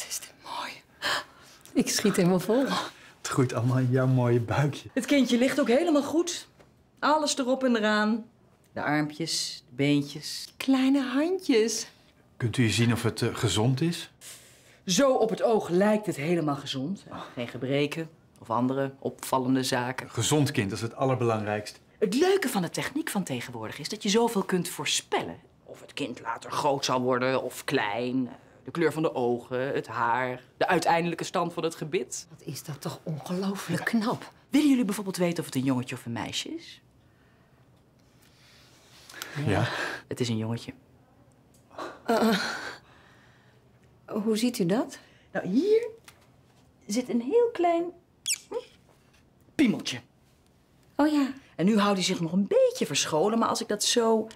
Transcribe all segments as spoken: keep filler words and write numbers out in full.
Wat is dit mooi. Ik schiet helemaal vol. Het groeit allemaal in jouw mooie buikje. Het kindje ligt ook helemaal goed. Alles erop en eraan. De armpjes, de beentjes, kleine handjes. Kunt u zien of het uh, gezond is? Zo op het oog lijkt het helemaal gezond. Hè? Geen gebreken of andere opvallende zaken. Een gezond kind, dat is het allerbelangrijkste. Het leuke van de techniek van tegenwoordig is dat je zoveel kunt voorspellen. Of het kind later groot zal worden of klein. De kleur van de ogen, het haar, de uiteindelijke stand van het gebit. Wat is dat toch ongelooflijk knap. Willen jullie bijvoorbeeld weten of het een jongetje of een meisje is? Ja. Ja. Het is een jongetje. Uh, hoe ziet u dat? Nou, hier zit een heel klein piemeltje. Oh ja. En nu houdt hij zich nog een beetje verscholen, maar als ik dat zo...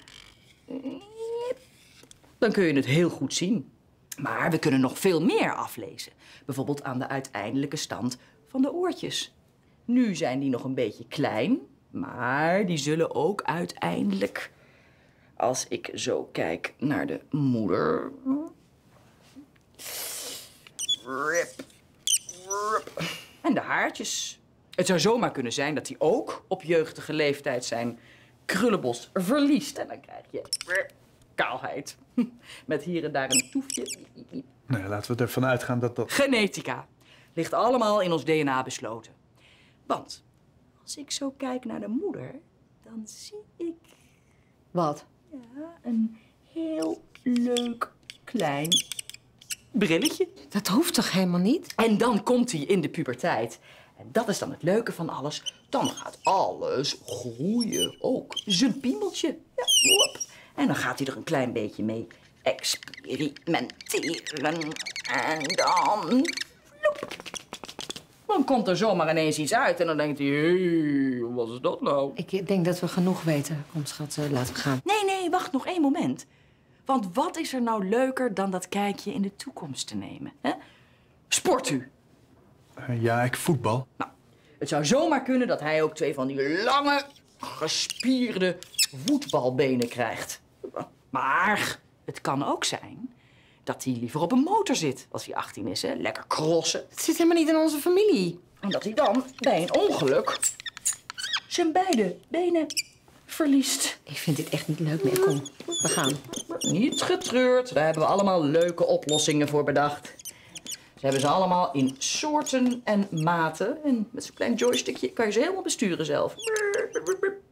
dan kun je het heel goed zien. Maar we kunnen nog veel meer aflezen. Bijvoorbeeld aan de uiteindelijke stand van de oortjes. Nu zijn die nog een beetje klein, maar die zullen ook uiteindelijk... Als ik zo kijk naar de moeder... Rip. Rip. En de haartjes. Het zou zomaar kunnen zijn dat die ook op jeugdige leeftijd zijn krullenbos verliest. En dan krijg je kaalheid. Met hier en daar een toefje. Nee, laten we ervan uitgaan dat dat... Genetica. Ligt allemaal in ons D N A besloten. Want als ik zo kijk naar de moeder, dan zie ik... Wat? Ja, een heel leuk klein brilletje. Dat hoeft toch helemaal niet? En dan komt hij in de puberteit. En dat is dan het leuke van alles. Dan gaat alles groeien ook. Zijn piemeltje. Ja, hop. En dan gaat hij er een klein beetje mee experimenteren. En dan... Loop. Dan komt er zomaar ineens iets uit en dan denkt hij, hey, wat is dat nou? Ik denk dat we genoeg weten. Kom schat, laten we gaan. Nee, nee, wacht nog één moment. Want wat is er nou leuker dan dat kijkje in de toekomst te nemen? Hè? Sport u? Uh, ja, ik voetbal. Nou, het zou zomaar kunnen dat hij ook twee van die lange, gespierde voetbalbenen krijgt. Maar het kan ook zijn... dat hij liever op een motor zit als hij achttien is, hè? Lekker crossen. Het zit helemaal niet in onze familie. En dat hij dan bij een ongeluk zijn beide benen verliest. Ik vind dit echt niet leuk meer. Kom, we gaan. Niet getreurd, daar hebben we allemaal leuke oplossingen voor bedacht. Ze hebben ze allemaal in soorten en maten. En met zo'n klein joystickje kan je ze helemaal besturen zelf.